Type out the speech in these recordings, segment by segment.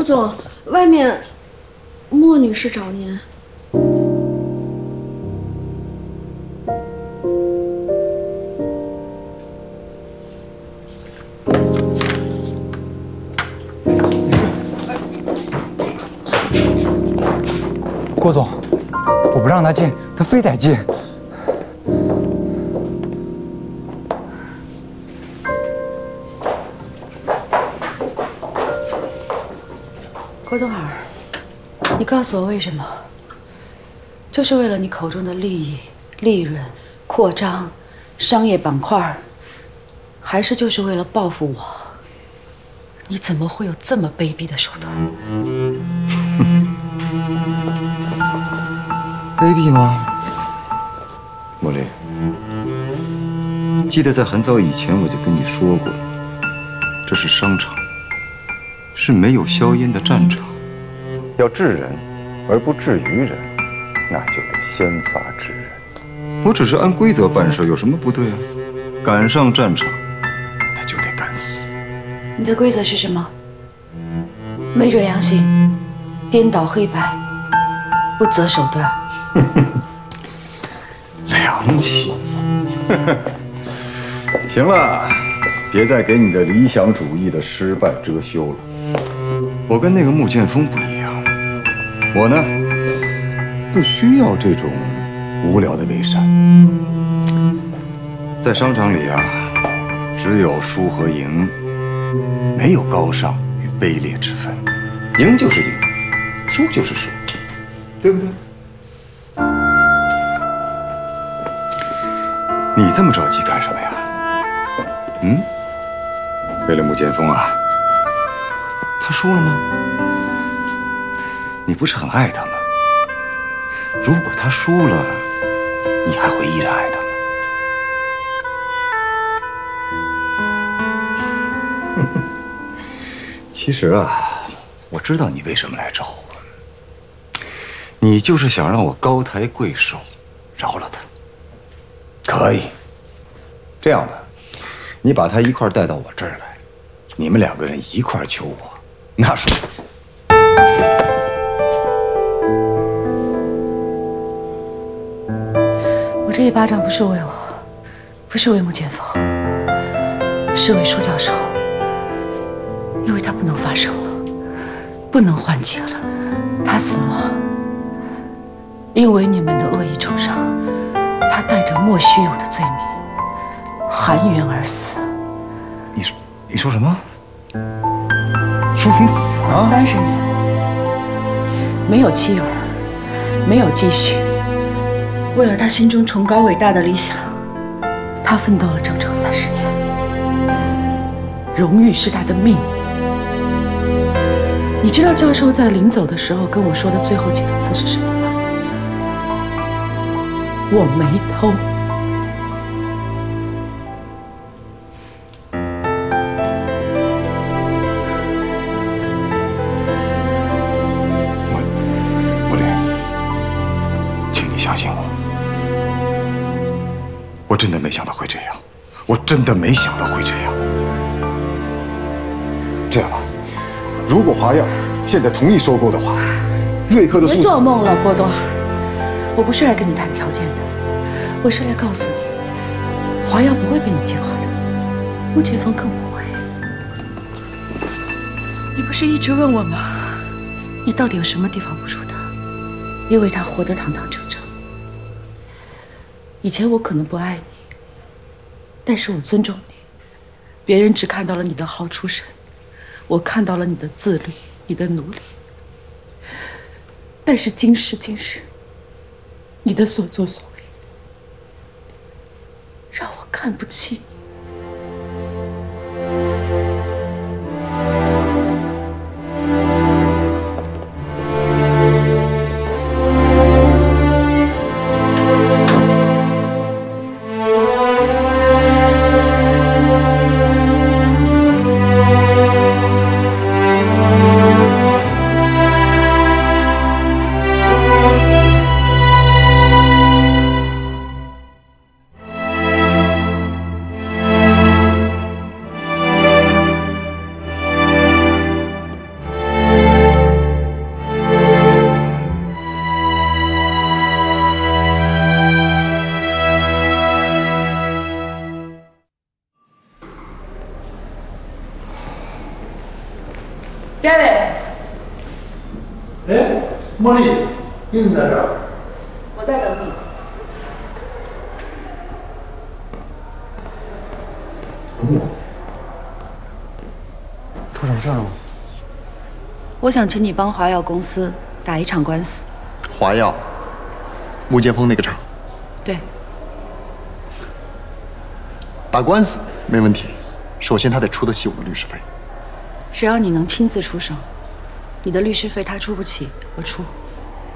侯总，外面莫女士找您。 郭总，我不让他进，他非得进。郭东海，你告诉我为什么？就是为了你口中的利益、利润、扩张、商业板块，还是就是为了报复我？你怎么会有这么卑鄙的手段？ 卑鄙吗？茉莉，记得在很早以前我就跟你说过，这是商场，是没有硝烟的战场。要治人而不治于人，那就得先发制人。我只是按规则办事，有什么不对啊？赶上战场，那就得敢死。你的规则是什么？没准良心，颠倒黑白，不择手段。 良心，行了，别再给你的理想主义的失败遮羞了。我跟那个穆剑锋不一样，我呢，不需要这种无聊的伪善。在商场里啊，只有输和赢，没有高尚与卑劣之分。赢就是赢，输就是输，对不对？ 你这么着急干什么呀？嗯，为了穆剑锋啊？他输了吗？你不是很爱他吗？如果他输了，你还会依然爱他吗？其实啊，我知道你为什么来找我，你就是想让我高抬贵手，饶了他。 可以，这样吧，你把他一块带到我这儿来，你们两个人一块求我，那是。我这一巴掌不是为我，不是为穆剑锋，是为舒教授，因为他不能发声了，不能缓解了，他死了，因为你们的恶意重伤。 他带着莫须有的罪名，含冤而死。你说什么？舒萍死了30年，没有妻儿，没有积蓄。为了他心中崇高伟大的理想，他奋斗了整整30年。荣誉是他的命。你知道教授在临走的时候跟我说的最后几个字是什么？ 我没偷。茉莉，请你相信我，我真的没想到会这样，我真的没想到会这样。这样吧，如果华药现在同意收购的话，瑞克的诉讼……别做梦了，郭东海。 我不是来跟你谈条件的，我是来告诉你，华药不会被你击垮的，穆剑锋更不会。你不是一直问我吗？你到底有什么地方不如他？因为他活得堂堂正正。以前我可能不爱你，但是我尊重你。别人只看到了你的好出身，我看到了你的自律，你的努力。但是今时今日。 你的所作所为，让我看不起你。Gary。哎，茉莉，你怎么在这儿？我在等你。等我？出什么事了吗？我想请你帮华药公司打一场官司。华药，穆剑锋那个厂。对。打官司没问题，首先他得出得起我的律师费。 只要你能亲自出手，你的律师费他出不起，我出。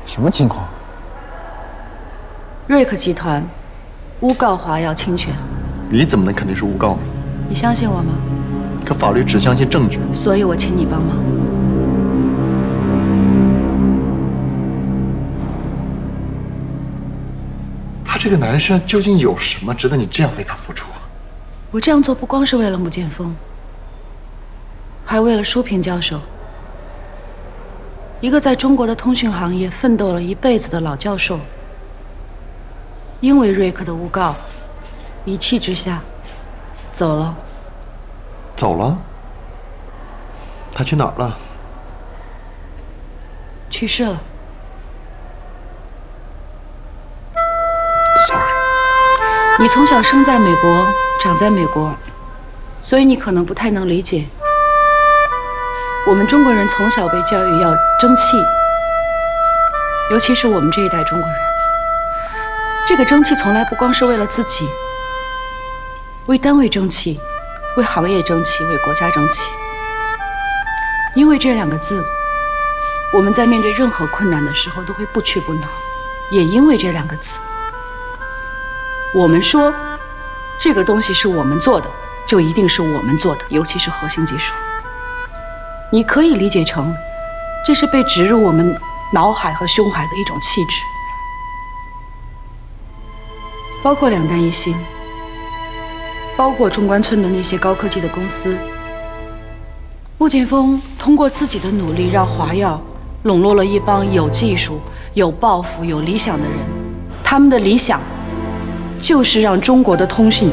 什么情况？瑞克集团诬告华药侵权。你怎么能肯定是诬告呢？你相信我吗？可法律只相信证据。所以我请你帮忙。他这个男生究竟有什么值得你这样为他付出啊？我这样做不光是为了穆剑锋。 还为了舒平教授，一个在中国的通讯行业奋斗了一辈子的老教授，因为瑞克的诬告，一气之下走了。走了？他去哪儿了？去世了。Sorry。你从小生在美国，长在美国，所以你可能不太能理解。 我们中国人从小被教育要争气，尤其是我们这一代中国人，这个争气从来不光是为了自己，为单位争气，为行业争气，为国家争气。因为这两个字，我们在面对任何困难的时候都会不屈不挠。也因为这两个字，我们说这个东西是我们做的，就一定是我们做的，尤其是核心技术。 你可以理解成，这是被植入我们脑海和胸海的一种气质，包括两弹一星，包括中关村的那些高科技的公司。穆剑锋通过自己的努力，让华药笼络了一帮有技术、有抱负、有理想的人，他们的理想就是让中国的通讯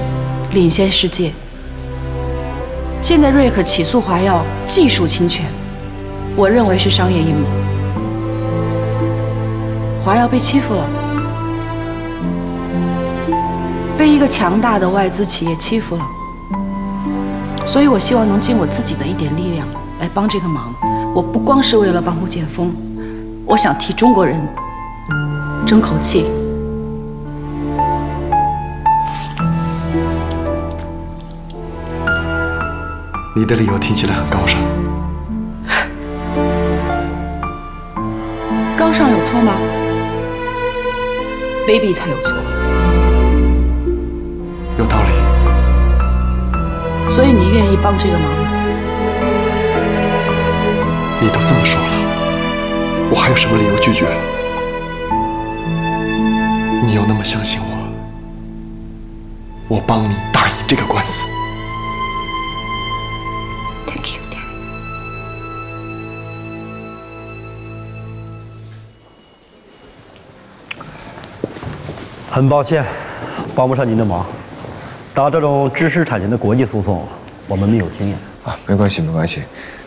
领先世界。 现在瑞克起诉华药技术侵权，我认为是商业阴谋。华药被欺负了，被一个强大的外资企业欺负了，所以我希望能尽我自己的一点力量来帮这个忙。我不光是为了帮穆剑锋，我想替中国人争口气。 你的理由听起来很高尚，高尚有错吗？卑鄙才有错，有道理。所以你愿意帮这个忙吗？你都这么说了，我还有什么理由拒绝？你又那么相信我，我帮你打赢这个官司。 很抱歉，帮不上您的忙。打这种知识产权的国际诉讼，我们没有经验啊。没关系，没关系。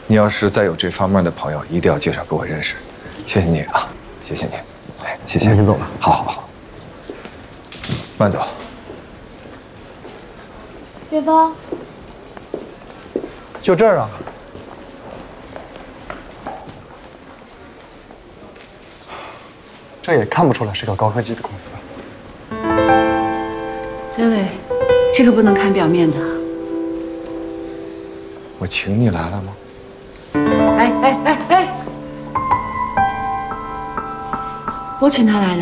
你要是再有这方面的朋友，一定要介绍给我认识。谢谢你啊，谢谢你。哎，谢谢。我先走了。好，好，好。慢走。这包。就这儿啊。这也看不出来是个高科技的公司。 David，这个不能看表面的。我请你来了吗？哎哎哎哎！我请他来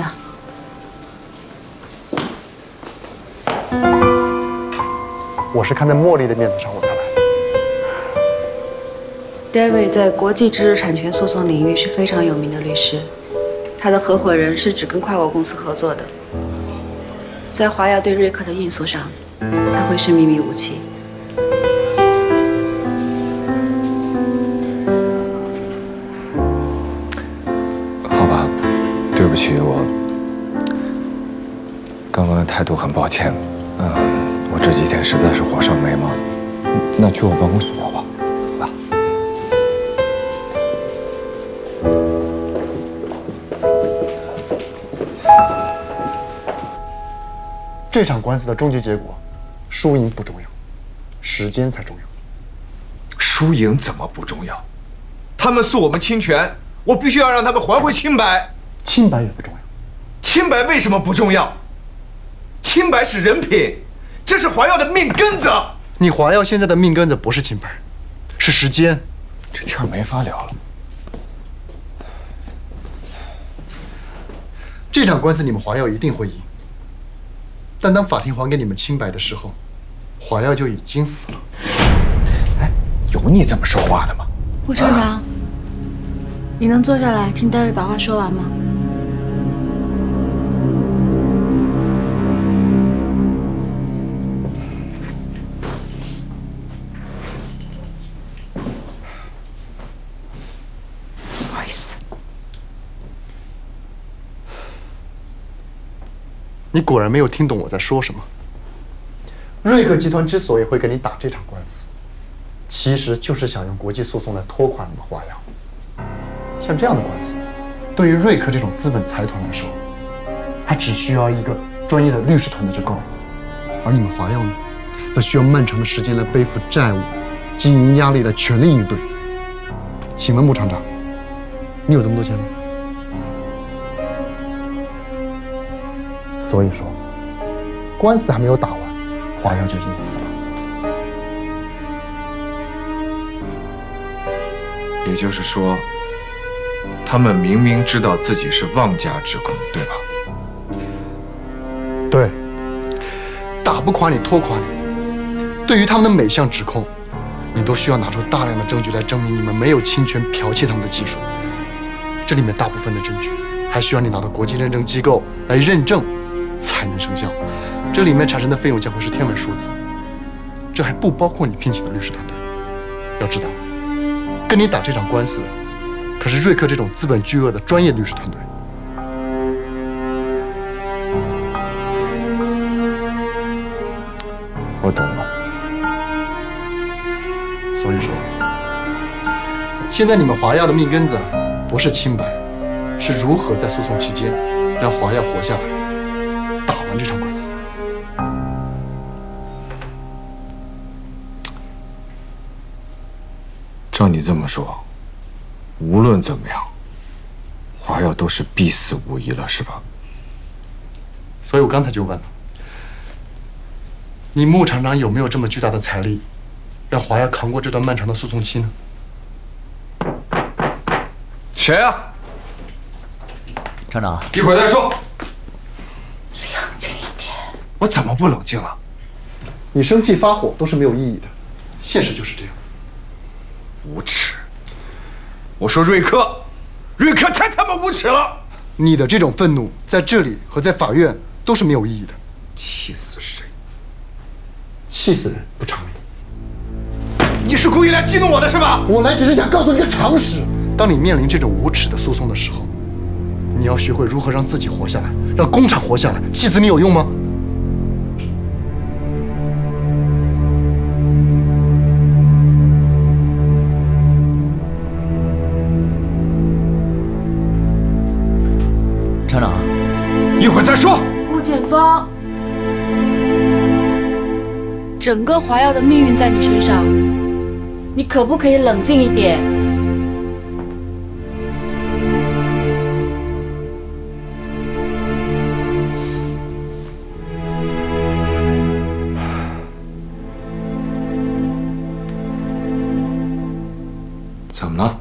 的。我是看在茉莉的面子上，我才来的。David 在国际知识产权诉讼领域是非常有名的律师，他的合伙人是只跟跨国公司合作的。 在华药对瑞克的运诉上，他会是秘密武器。好吧，对不起，我刚刚的态度很抱歉。我这几天实在是火上眉毛，那去我办公室聊吧，好吧？这场官司的终极结果，输赢不重要，时间才重要。输赢怎么不重要？他们诉我们侵权，我必须要让他们还回清白。清白也不重要。清白为什么不重要？清白是人品，这是华耀的命根子。你华耀现在的命根子不是清白，是时间。这天没法聊了。 这场官司你们华耀一定会赢，但当法庭还给你们清白的时候，华耀就已经死了。哎，有你这么说话的吗？顾厂长，你能坐下来听戴维把话说完吗？不好意思。 你果然没有听懂我在说什么。瑞格集团之所以会跟你打这场官司，其实就是想用国际诉讼来拖垮你们华耀。像这样的官司，对于瑞克这种资本财团来说，他只需要一个专业的律师团队就够了。而你们华耀呢，则需要漫长的时间来背负债务、经营压力来全力应对。请问穆厂长，你有这么多钱吗？ 所以说，官司还没有打完，华耀就已经死了。也就是说，他们明明知道自己是妄加指控，对吧？对，打不垮你，拖垮你。对于他们的每项指控，你都需要拿出大量的证据来证明你们没有侵权、剽窃他们的技术。这里面大部分的证据，还需要你拿到国际认证机构来认证。 才能生效，这里面产生的费用将会是天文数字，这还不包括你聘请的律师团队。要知道，跟你打这场官司的可是瑞克这种资本巨鳄的专业律师团队。我懂了。所以说，现在你们华耀的命根子不是清白，是如何在诉讼期间让华耀活下来。 这场官司，照你这么说，无论怎么样，华耀都是必死无疑了，是吧？所以我刚才就问了，你穆厂长有没有这么巨大的财力，让华耀扛过这段漫长的诉讼期呢？谁啊？厂长，一会儿再说。 我怎么不冷静了？你生气发火都是没有意义的，现实就是这样。无耻！我说瑞克，瑞克太他妈无耻了！你的这种愤怒在这里和在法院都是没有意义的。气死谁？气死人不偿命。你是故意来激怒我的是吧？我来只是想告诉你个常识：当你面临这种无耻的诉讼的时候，你要学会如何让自己活下来，让工厂活下来。气死你有用吗？ 厂长，一会儿再说。顾建峰，整个华耀的命运在你身上，你可不可以冷静一点？怎么了？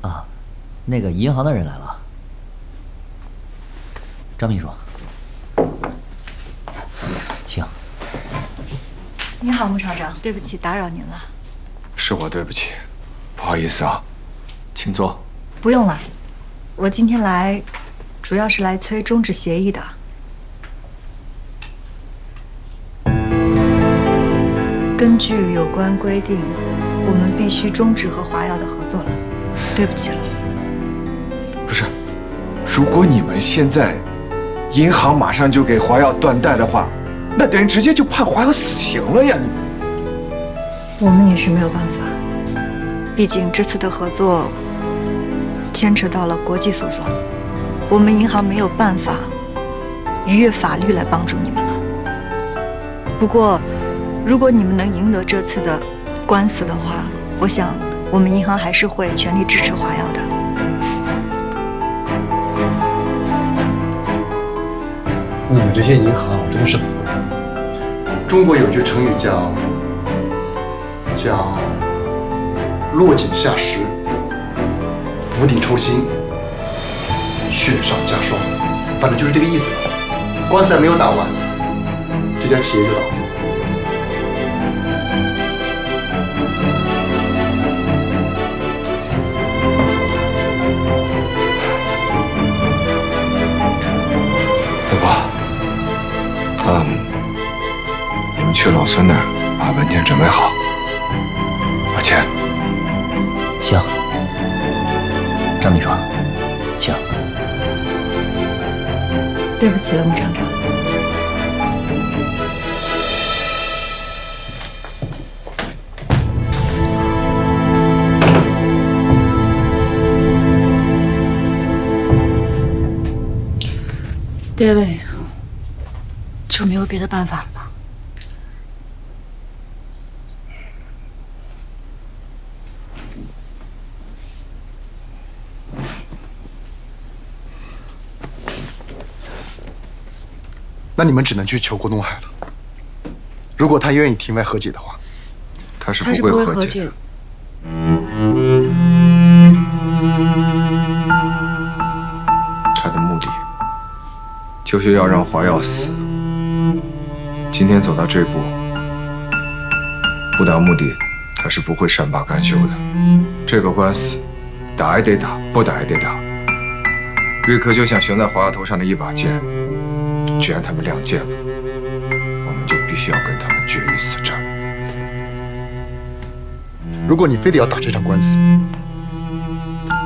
啊，那个银行的人来了。 张秘书，请。你好，穆厂长，对不起，打扰您了。是我对不起，不好意思啊，请坐。不用了，我今天来主要是来催终止协议的。根据有关规定，我们必须终止和华耀的合作了。对不起了。不是，如果你们现在。 银行马上就给华耀断贷的话，那等于直接就判华耀死刑了呀！你，我们也是没有办法，毕竟这次的合作牵扯到了国际诉讼，我们银行没有办法逾越法律来帮助你们了。不过，如果你们能赢得这次的官司的话，我想我们银行还是会全力支持华耀的。你们这些银行，我真的是服了。中国有句成语叫落井下石，釜底抽薪，雪上加霜，反正就是这个意思。官司还没有打完，这家企业就倒了。 你们去老孙那儿把文件准备好，我签。行，张秘书，请。对不起了，孟厂长。David。 就没有别的办法了吗？那你们只能去求郭东海了。如果他愿意庭外和解的话，他是不会和解的。他的目的就是要让华耀死。 今天走到这步，不达目的，他是不会善罢甘休的。这个官司，打也得打，不打也得打。瑞克就像悬在华耀头上的一把剑，既然他们亮剑了，我们就必须要跟他们决一死战。如果你非得要打这场官司，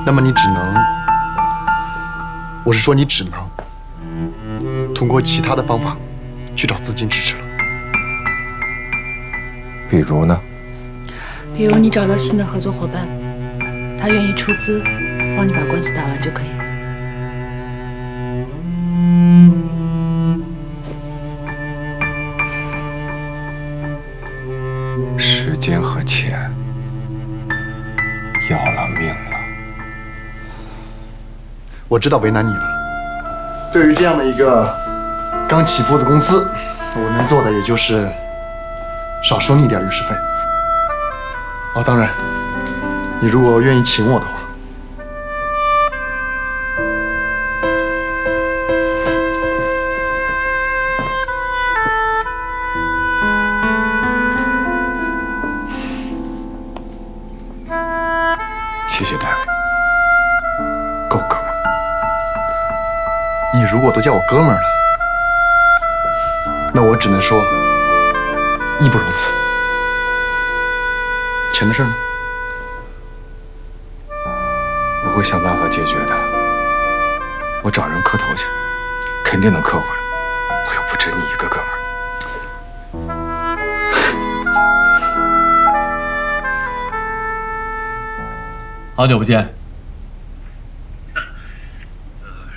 那么你只能，我是说你只能通过其他的方法。 去找资金支持了，比如呢？比如你找到新的合作伙伴，他愿意出资帮你把官司打完就可以。时间和钱要了命了。我知道为难你了。对于这样的一个。 刚起步的公司，我能做的也就是少收你一点律师费。哦，当然，你如果愿意请我的话，谢谢大卫，够哥们儿。你如果都叫我哥们儿了。 那我只能说，义不容辞。钱的事呢？我会想办法解决的。我找人磕头去，肯定能磕回来。我又不止你一个哥们儿。好久不见。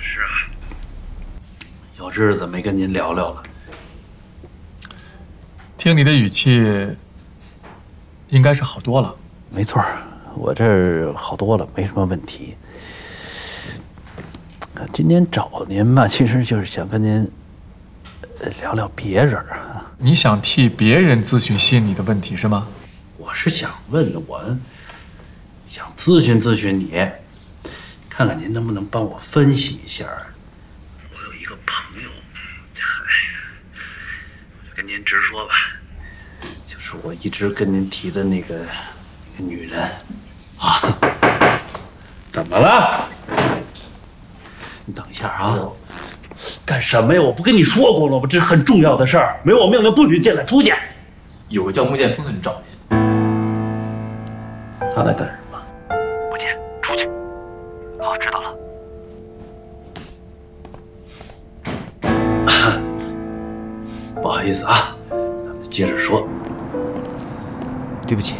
是啊，有日子没跟您聊聊了。 听你的语气，应该是好多了。没错，我这儿好多了，没什么问题。今天找您吧，其实就是想跟您聊聊别人啊。你想替别人咨询心理的问题是吗？我是想问的，我想咨询咨询你，看看您能不能帮我分析一下。我有一个朋友，跟您直说吧。 就是我一直跟您提的那个女人，啊，怎么了？你等一下啊！干什么呀？我不跟你说过了吗？这是很重要的事儿，没有我命令不许进来出去。有个叫穆剑锋的人找您，他来干什么？不见，出去。好，知道了。不好意思啊，咱们接着说。 对不起，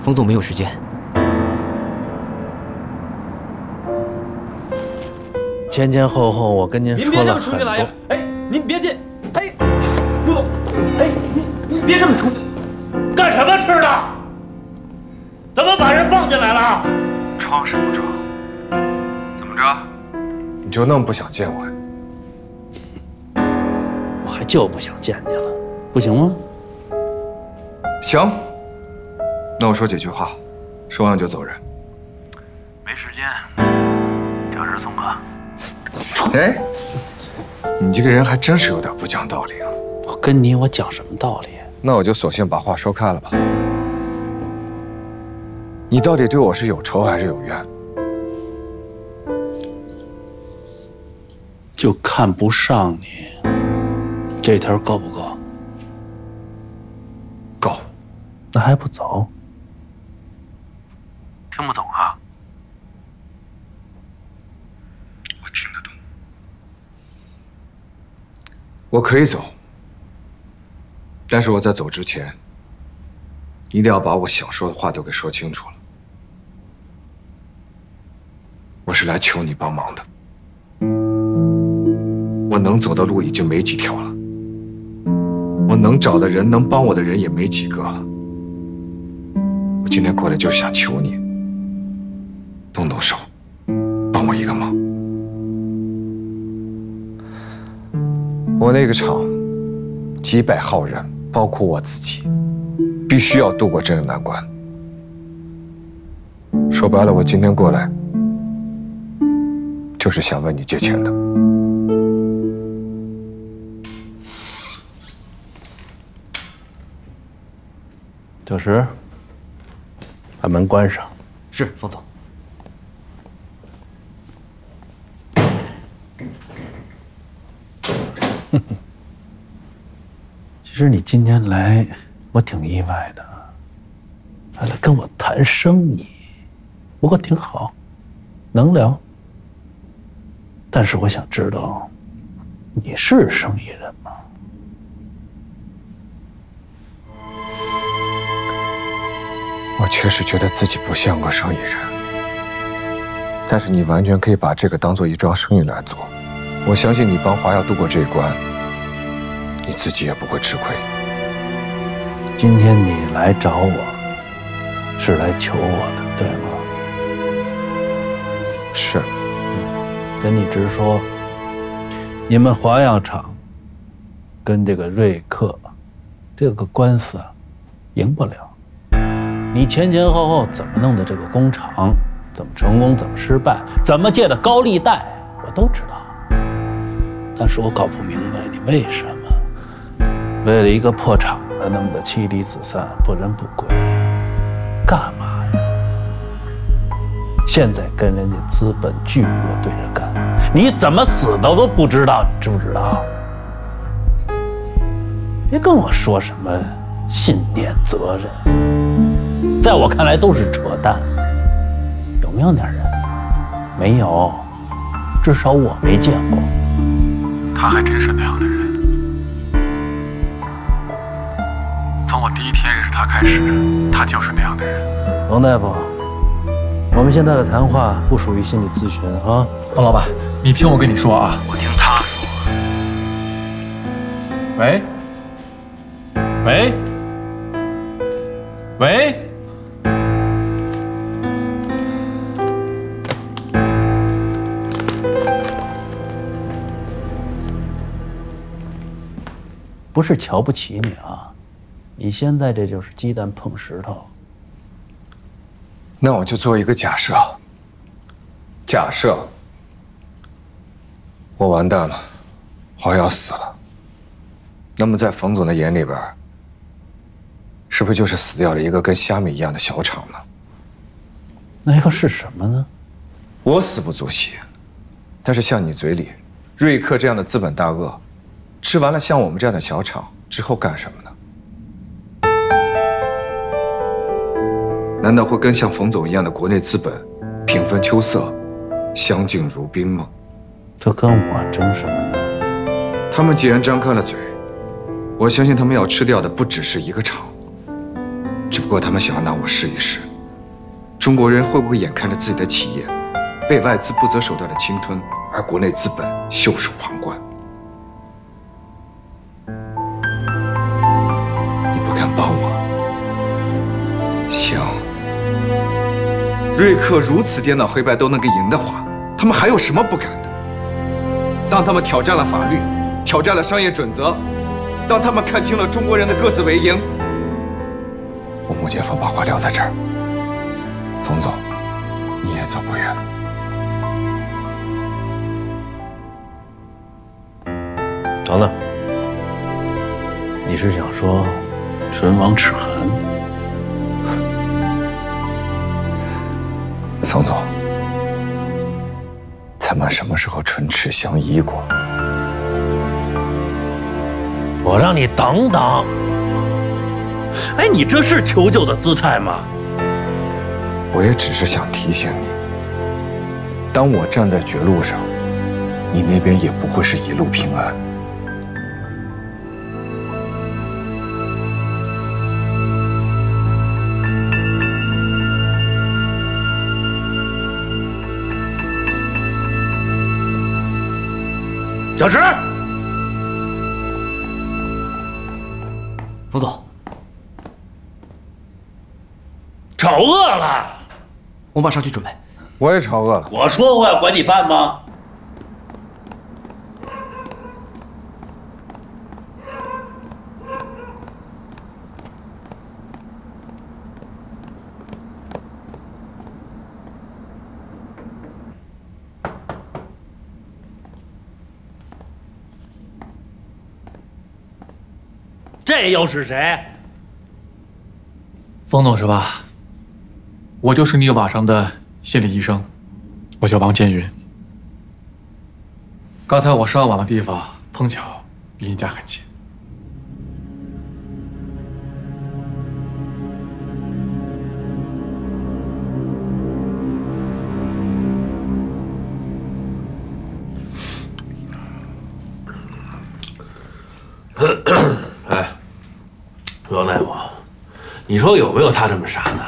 冯总没有时间。前前后后我跟您说了很多。您别这么出去来呀！哎，您别进！哎，顾总，哎，您。别这么冲！干什么吃的？怎么把人放进来了？装什么装？怎么着？你就那么不想见我呀？我还就不想见你了，不行吗？行，那我说几句话，说完就走人。没时间，找人送客。哎，你这个人还真是有点不讲道理啊！我跟你，我讲什么道理？那我就索性把话说开了吧。你到底对我是有仇还是有怨？就看不上你，这头够不够？够。那还不走？听不懂啊？我听得懂。我可以走。 但是我在走之前，一定要把我想说的话都给说清楚了。我是来求你帮忙的。我能走的路已经没几条了，我能找的人、能帮我的人也没几个了。我今天过来就是想求你，动动手，帮我一个忙。我那个厂几百号人。 包括我自己，必须要度过这个难关。说白了，我今天过来就是想问你借钱的。小石，把门关上。是，冯总。哼哼。 其实你今天来，我挺意外的，还来跟我谈生意，不过挺好，能聊。但是我想知道，你是生意人吗？我确实觉得自己不像个生意人，但是你完全可以把这个当做一桩生意来做。我相信你帮华夏度过这一关。 你自己也不会吃亏。今天你来找我，是来求我的，对吗？是。跟你直说，你们华阳厂跟这个瑞克这个官司啊，赢不了。你前前后后怎么弄的这个工厂，怎么成功，怎么失败，怎么借的高利贷，我都知道。但是我搞不明白你为什么。 为了一个破厂子，弄得妻离子散、不伦不轨，干嘛呀？现在跟人家资本巨鳄对着干，你怎么死的我都不知道，你知不知道？别跟我说什么信念、责任，在我看来都是扯淡。有没有那人？没有，至少我没见过。他还真是那样的人。 从我第一天认识他开始，他就是那样的人。王大夫，我们现在的谈话不属于心理咨询啊。方老板，你听我跟你说啊，我听他说。喂，喂，喂。 不是瞧不起你啊，你现在这就是鸡蛋碰石头。那我就做一个假设，假设我完蛋了，华瑶死了。那么在冯总的眼里边，是不是就是死掉了一个跟虾米一样的小厂呢？那又是什么呢？我死不足惜，但是像你嘴里瑞克这样的资本大鳄。 吃完了像我们这样的小厂之后干什么呢？难道会跟像冯总一样的国内资本平分秋色，相敬如宾吗？这跟我争什么呢？他们既然张开了嘴，我相信他们要吃掉的不只是一个厂，只不过他们想要拿我试一试，中国人会不会眼看着自己的企业被外资不择手段的侵吞，而国内资本袖手旁观？瑞克如此颠倒黑白都能给赢的话，他们还有什么不敢的？当他们挑战了法律，挑战了商业准则，当他们看清了中国人的各自为营，我穆剑锋把话撂在这儿，冯总，你也走不远了。 等等，你是想说唇亡齿寒？冯总，咱们什么时候唇齿相依过？我让你等等！哎，你这是求救的姿态吗？我也只是想提醒你，当我站在绝路上，你那边也不会是一路平安。 小石，冯总，吵饿了，我马上去准备。我也吵饿了。我说我要管你饭吗？这又是谁？冯总是吧？我就是你瓦上的心理医生，我叫王建云。刚才我上网的地方碰巧离你家很近。哎。 王大夫，你说有没有他这么傻呢？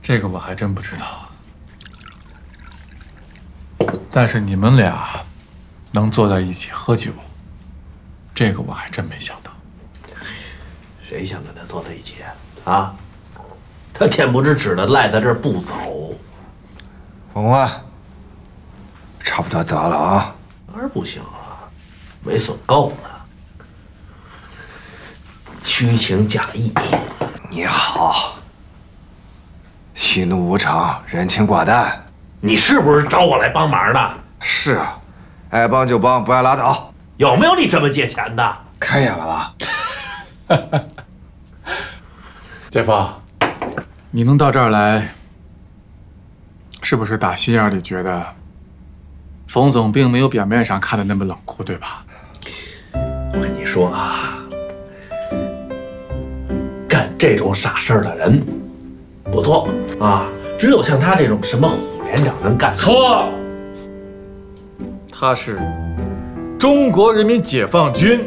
这个我还真不知道。但是你们俩能坐在一起喝酒，这个我还真没想到。谁想跟他坐在一起啊？啊？他恬不知耻的赖在这儿不走。冯欢，差不多得了啊。 当然不行了，没损够呢。虚情假意，你好。喜怒无常，人情寡淡。你是不是找我来帮忙的？是啊，爱帮就帮，不爱拉倒。有没有你这么借钱的？开眼了吧？姐夫，你能到这儿来，是不是打心眼里觉得？ 冯总并没有表面上看的那么冷酷，对吧？我跟你说啊，干这种傻事儿的人不多啊，只有像他这种什么虎连长能干。错，他是中国人民解放军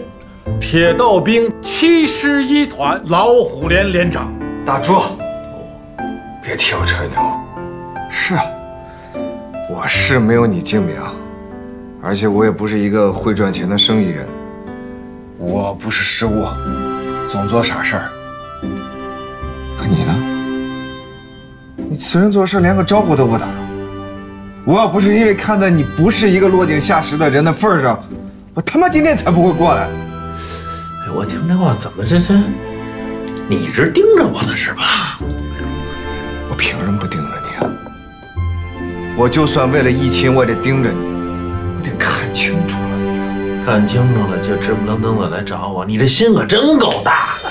铁道兵7师1团老虎连连长。大柱，别替我吹牛。是啊。 我是没有你精明，而且我也不是一个会赚钱的生意人。我不是失误，总做傻事儿。可你呢？你此人做事连个招呼都不打。我要不是因为看在你不是一个落井下石的人的份上，我他妈今天才不会过来。哎，我听这话怎么这？你一直盯着我了是吧？我凭什么不盯着你啊？ 我就算为了疫情，我得盯着你，我得看清楚了你。看清楚了就直不愣登的来找我，你这心可真够大的。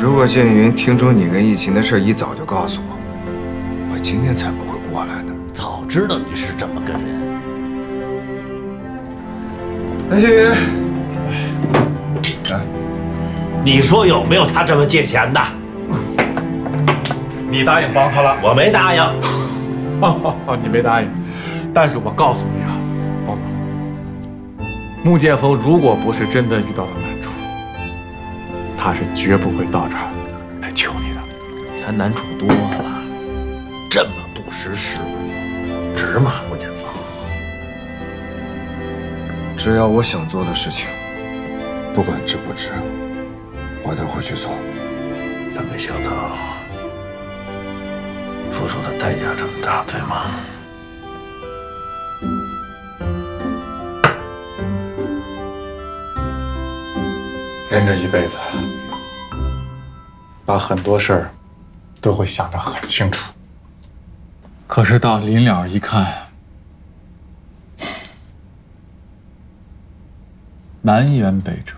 如果建云听出你跟疫情的事一早就告诉我，我今天才不会过来呢。早知道你是这么个人。哎，建云，来，你说有没有他这么借钱的？你答应帮他了？我没答应。 哦，你没答应，但是我告诉你啊，冯总，穆剑锋如果不是真的遇到了难处，他是绝不会到这儿来求你的。他难处多了，这么不识时务，值吗？穆剑锋，只要我想做的事情，不管值不值，我都会去做。但没想到付出的代价这么大，对吗？ 人这一辈子，把很多事儿都会想得很清楚，可是到临了一看，南辕北辙。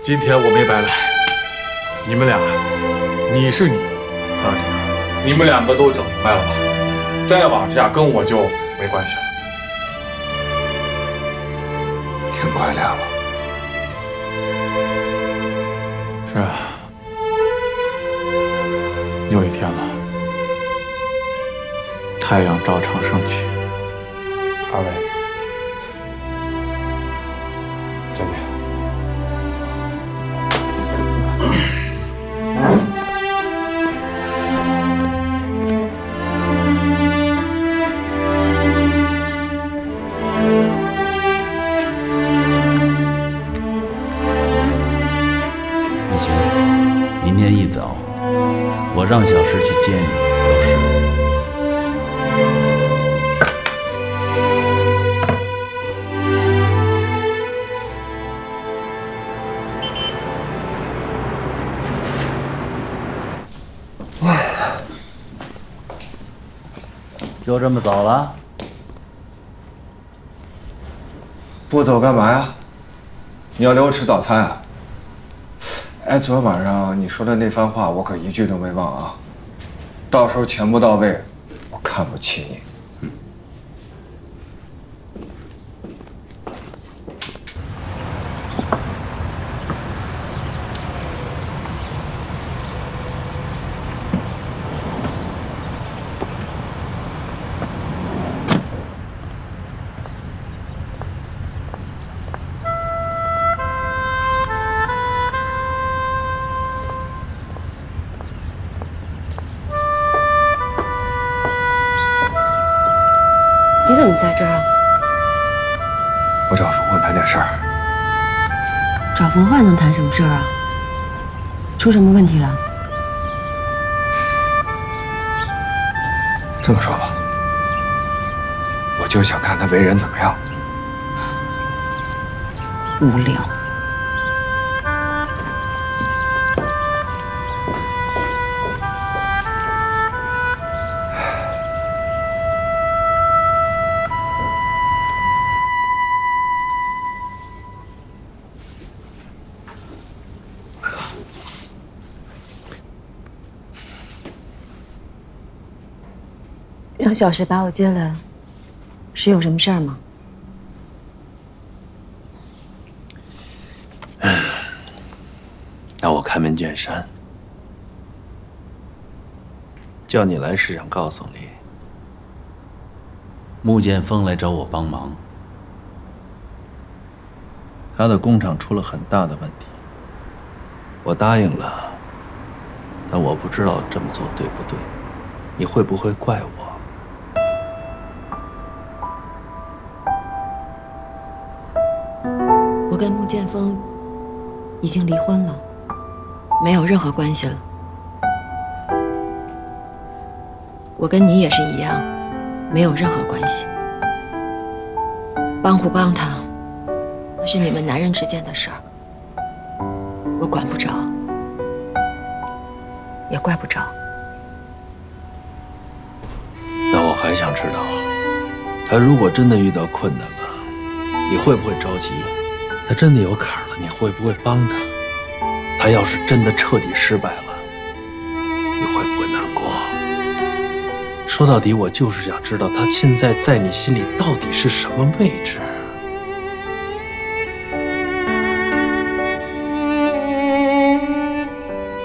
今天我没白来，你们俩，你是你，他是他，你们两个都整明白了吧？再往下跟我就没关系了。天快亮了，是啊，又一天了，太阳照常升起。二位。 让小石去接你，有事。就这么走了？不走干嘛呀？你要留我吃早餐啊？ 哎，昨晚上你说的那番话，我可一句都没忘啊！到时候钱不到位，我看不起你。能谈什么事儿啊？出什么问题了？这么说吧，我就想看他为人怎么样。无聊。让小石把我接来，是有什么事儿吗？让我开门见山，叫你来是想告诉你，穆剑锋来找我帮忙，他的工厂出了很大的问题。我答应了，但我不知道这么做对不对，你会不会怪我？ 我跟穆剑锋已经离婚了，没有任何关系了。我跟你也是一样，没有任何关系。帮不帮他，那是你们男人之间的事儿，我管不着，也怪不着。那我还想知道，他如果真的遇到困难了，你会不会着急？ 他真的有坎了，你会不会帮他？他要是真的彻底失败了，你会不会难过？说到底，我就是想知道他现在在你心里到底是什么位置。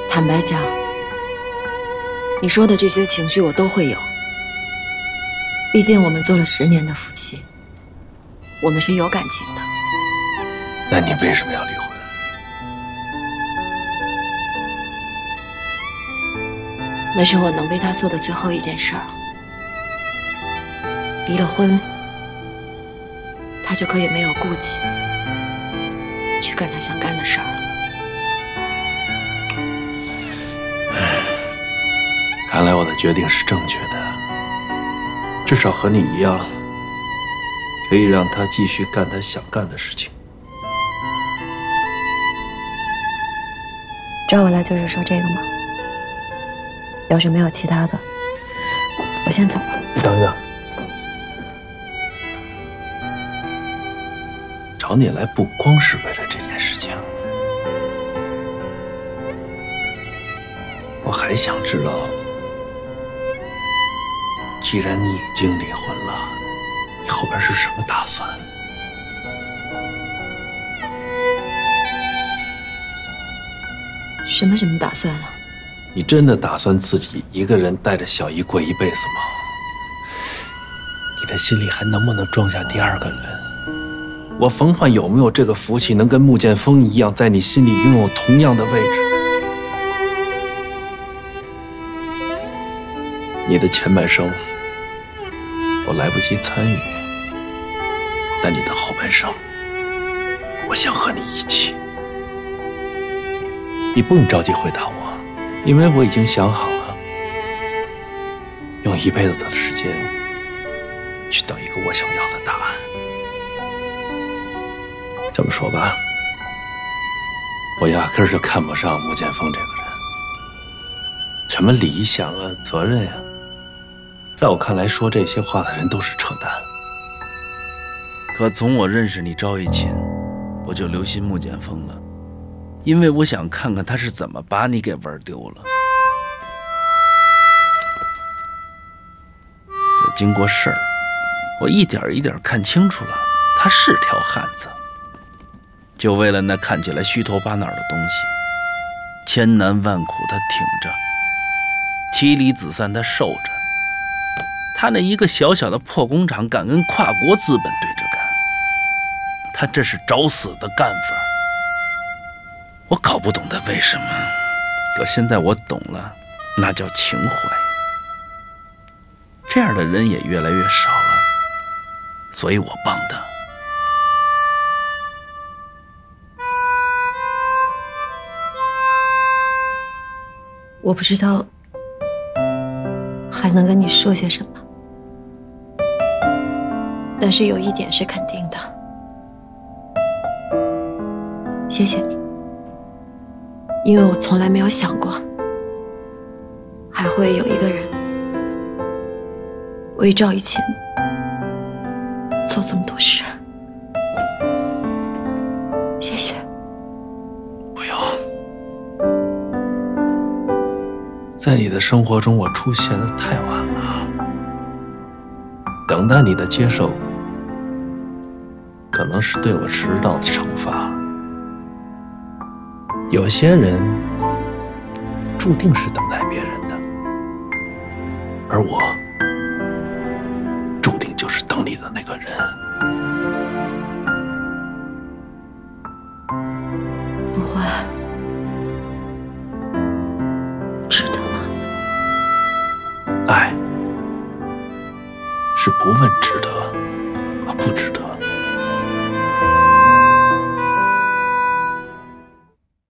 坦白讲，你说的这些情绪我都会有。毕竟我们做了10年的夫妻，我们是有感情的。那你为什么要离婚？那是我能为他做的最后一件事了。离了婚，他就可以没有顾忌，去干他想干的事儿了。 看来我的决定是正确的，至少和你一样，可以让他继续干他想干的事情。找我来就是说这个吗？要是没有其他的，我先走了。你等一等，找你来不光是为了这件事情，我还想知道。 既然你已经离婚了，你后边是什么打算？什么打算啊？你真的打算自己一个人带着小姨过一辈子吗？你的心里还能不能装下第二个人？我冯焕有没有这个福气，能跟穆剑锋一样，在你心里拥有同样的位置？ 你的前半生，我来不及参与，但你的后半生，我想和你一起。你不用着急回答我，因为我已经想好了，用一辈子的时间去等一个我想要的答案。这么说吧，我压根儿就看不上穆剑锋这个人。 什么理想啊，责任呀，在我看来，说这些话的人都是扯淡。可从我认识你赵一琴，我就留心穆剑锋了，因为我想看看他是怎么把你给玩丢了。可经过事儿，我一点一点看清楚了，他是条汉子，就为了那看起来虚头巴脑的东西，千难万苦他挺着。 妻离子散，他受着。他那一个小小的破工厂，敢跟跨国资本对着干，他这是找死的干法。我搞不懂他为什么，可现在我懂了，那叫情怀。这样的人也越来越少了，所以我帮他。我不知道。 还能跟你说些什么？但是有一点是肯定的，谢谢你，因为我从来没有想过，还会有一个人为赵一琴做这么多事。谢谢。不用。 在你的生活中，我出现的太晚了。等待你的接受，可能是对我迟到的惩罚。有些人注定是等待别人的，而我注定就是等你的那个人。不会。 爱是不问值得和不值得。